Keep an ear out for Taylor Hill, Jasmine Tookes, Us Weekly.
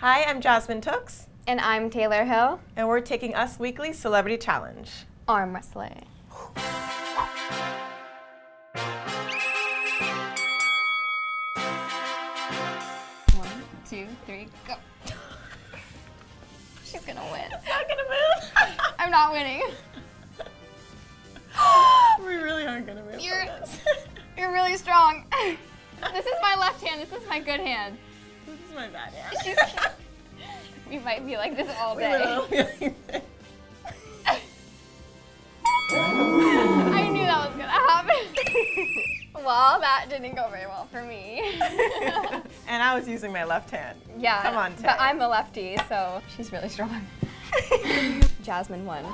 Hi, I'm Jasmine Tookes. And I'm Taylor Hill. And we're taking Us Weekly Celebrity Challenge. Arm wrestling. One, two, three, go. She's gonna win. It's not gonna move. I'm not winning. We really aren't gonna move. You're really strong. This is my left hand, this is my good hand. This is my bad hand. We might be like this all day. We will be like this. I knew that was gonna happen. Well, that didn't go very well for me. And I was using my left hand. Yeah. Come on, Tay. But I'm a lefty, so she's really strong. Jasmine won.